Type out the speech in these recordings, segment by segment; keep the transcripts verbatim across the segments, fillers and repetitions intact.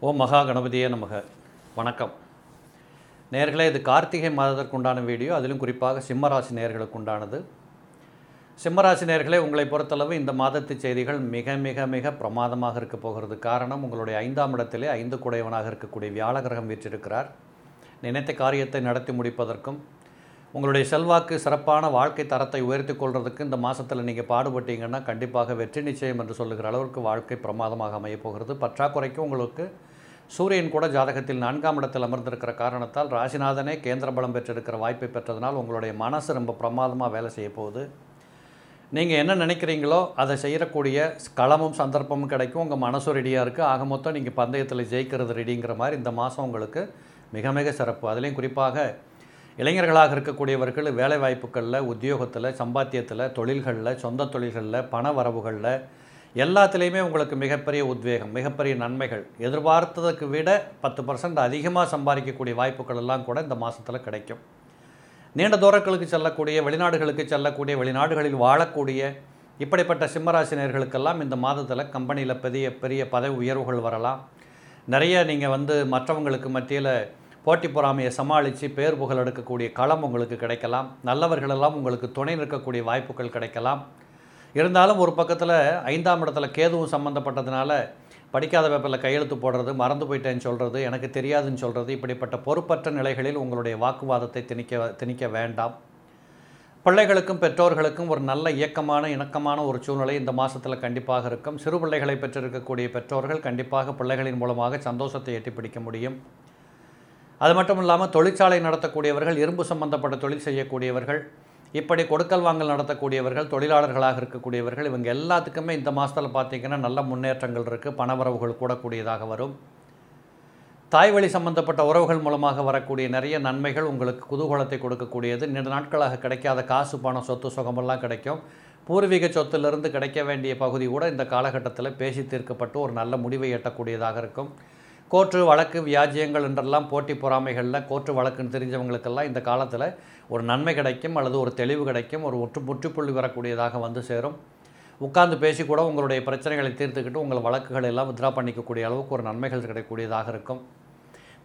ஓம் மகா கணபதியே நமக. வணக்கம் நேர்களே, இது கார்த்திகை மாதத்திற்குண்டான வீடியோ. அதிலும் குறிப்பாக சிம்மராசி நேர்களுக்கு உண்டானது. சிம்மராசி நேர்களே, உங்களை பொறுத்தளவு இந்த மாதத்து செய்திகள் மிக மிக மிக பிரமாதமாக இருக்க போகிறது. காரணம், உங்களுடைய ஐந்தாம் இடத்திலே ஐந்து கூடையவனாக இருக்கக்கூடிய வியாழ கிரகம் வீற்றிருக்கிறார். நினைத்த காரியத்தை நடத்தி முடிப்பதற்கும் உங்களுடைய செல்வாக்கு சிறப்பான வாழ்க்கை தரத்தை உயர்த்தி கொள்வதற்கு இந்த மாதத்தில் நீங்கள் பாடுபட்டீங்கன்னா கண்டிப்பாக வெற்றி நிச்சயம் என்று சொல்லுகிற அளவிற்கு வாழ்க்கை பிரமாதமாக அமையப்போகிறது. பற்றாக்குறைக்கு உங்களுக்கு சூரியன் கூட ஜாதகத்தில் நான்காம் இடத்தில் அமர்ந்திருக்கிற காரணத்தால் ராசிநாதனே கேந்திர பலம் பெற்றிருக்கிற வாய்ப்பை பெற்றதனால் உங்களுடைய மனசு ரொம்ப பிரமாதமாக வேலை செய்ய போகுது. நீங்கள் என்ன நினைக்கிறீங்களோ அதை செய்யக்கூடிய களமும் சந்தர்ப்பமும் கிடைக்கும். உங்கள் மனசு ரெடியாக இருக்குது. ஆக மொத்தம் நீங்கள் பந்தயத்தில் ஜெயிக்கிறது ரெடிங்கிற மாதிரி இந்த மாதம் உங்களுக்கு மிக மிக சிறப்பு. அதுலேயும் குறிப்பாக இளைஞர்களாக இருக்கக்கூடியவர்கள் வேலை வாய்ப்புகளில், உத்தியோகத்தில், சம்பாத்தியத்தில், தொழில்களில், சொந்த தொழில்களில், பண வரவுகளில் எல்லாத்துலேயுமே உங்களுக்கு மிகப்பெரிய உத்வேகம், மிகப்பெரிய நன்மைகள், எதிர்பார்த்ததுக்கு விட பத்து பர்சன்ட் அதிகமாக சம்பாதிக்கக்கூடிய வாய்ப்புகள் எல்லாம் கூட இந்த மாதத்தில் கிடைக்கும். நீண்ட தூரங்களுக்கு செல்லக்கூடிய, வெளிநாடுகளுக்கு செல்லக்கூடிய, வெளிநாடுகளில் வாழக்கூடிய இப்படிப்பட்ட சிம்மராசினியர்களுக்கெல்லாம் இந்த மாதத்தில் கம்பெனியில் பெரிய பெரிய பதவி உயர்வுகள் வரலாம். நிறைய நீங்கள் வந்து மற்றவங்களுக்கு மத்தியில் போட்டி பொறாமையை சமாளித்து பேர் புகழ் எடுக்கக்கூடிய களம் உங்களுக்கு கிடைக்கலாம். நல்லவர்களெல்லாம் உங்களுக்கு துணை நிற்கக்கூடிய வாய்ப்புகள் கிடைக்கலாம். இருந்தாலும் ஒரு பக்கத்தில் ஐந்தாம் இடத்துல கேதுவும் சம்மந்தப்பட்டதுனால படிக்காத பேப்பரில் கையெழுத்து போடுறது, மறந்து போயிட்டேன்னு சொல்கிறது, எனக்கு தெரியாதுன்னு சொல்கிறது, இப்படிப்பட்ட பொறுப்பற்ற நிலைகளில் உங்களுடைய வாக்குவாதத்தை திணிக்க திணிக்க வேண்டாம். பிள்ளைகளுக்கும் பெற்றோர்களுக்கும் ஒரு நல்ல இயக்கமான இணக்கமான ஒரு சூழ்நிலை இந்த மாதத்தில் கண்டிப்பாக இருக்கும். சிறு பிள்ளைகளை பெற்றிருக்கக்கூடிய பெற்றோர்கள் கண்டிப்பாக பிள்ளைகளின் மூலமாக சந்தோஷத்தை எட்டி பிடிக்க முடியும். அது மட்டும் இல்லாமல் தொழிற்சாலை நடத்தக்கூடியவர்கள், இரும்பு சம்பந்தப்பட்ட தொழில் செய்யக்கூடியவர்கள், இப்படி கொடுக்கல் வாங்கல் நடத்தக்கூடியவர்கள், தொழிலாளர்களாக இருக்கக்கூடியவர்கள், இவங்க எல்லாத்துக்குமே இந்த மாதத்தில் பார்த்திங்கன்னா நல்ல முன்னேற்றங்கள் இருக்குது. பணவரவுகள் கூடக்கூடியதாக வரும். தாய்வழி சம்பந்தப்பட்ட உறவுகள் மூலமாக வரக்கூடிய நிறைய நன்மைகள் உங்களுக்கு குதூகூலத்தை கொடுக்கக்கூடியது. நீண்ட நாட்களாக கிடைக்காத காசு, பணம், சொத்து, சுகமெல்லாம் கிடைக்கும். பூர்வீக சொத்திலிருந்து கிடைக்க வேண்டிய பகுதி கூட இந்த காலகட்டத்தில் பேசி தீர்க்கப்பட்டு ஒரு நல்ல முடிவை எட்டக்கூடியதாக இருக்கும். கோர்ட்டு வழக்கு வியாஜியங்கள் என்றெல்லாம் போட்டி பொறாமைகளில் கோர்ட்டு வழக்குன்னு தெரிஞ்சவங்களுக்கெல்லாம் இந்த காலத்தில் ஒரு நன்மை கிடைக்கும், அல்லது ஒரு தெளிவு கிடைக்கும், ஒரு ஒற்று முற்றுப்புள்ளி வரக்கூடியதாக வந்து சேரும். உட்கார்ந்து பேசி கூட உங்களுடைய பிரச்சனைகளை தீர்த்துக்கிட்டு உங்கள் வழக்குகள் எல்லாம் வித்ரா பண்ணிக்கக்கூடிய அளவுக்கு ஒரு நன்மைகள் கிடைக்கக்கூடியதாக இருக்கும்.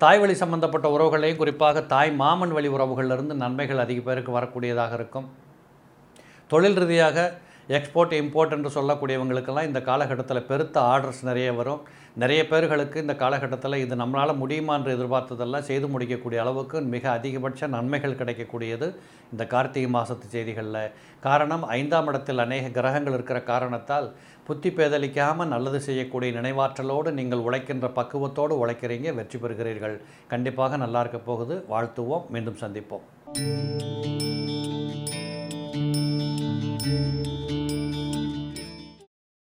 தாய் வழி சம்பந்தப்பட்ட உறவுகளையும் குறிப்பாக தாய் மாமன் வழி உறவுகளிலிருந்து நன்மைகள் அதிக பேருக்கு வரக்கூடியதாக இருக்கும். தொழில் ரீதியாக எக்ஸ்போர்ட், இம்போர்ட் என்று சொல்லக்கூடியவங்களுக்கெல்லாம் இந்த காலகட்டத்தில் பெருத்த ஆர்டர்ஸ் நிறைய வரும். நிறைய பேர்களுக்கு இந்த காலகட்டத்தில் இது நம்மளால் முடியுமா என்று எதிர்பார்த்ததெல்லாம் செய்து முடிக்கக்கூடிய அளவுக்கு மிக அதிகபட்ச நன்மைகள் கிடைக்கக்கூடியது இந்த கார்த்திகை மாதத்து செய்திகளில். காரணம், ஐந்தாம் இடத்தில் அநேக கிரகங்கள் இருக்கிற காரணத்தால் புத்தி பேதலிக்காமல் நல்லது செய்யக்கூடிய நினைவாற்றலோடு நீங்கள் உழைக்கின்ற பக்குவத்தோடு உழைக்கிறீங்க, வெற்றி பெறுகிறீர்கள். கண்டிப்பாக நல்லா இருக்க போகுது. வாழ்த்துவோம். மீண்டும் சந்திப்போம்.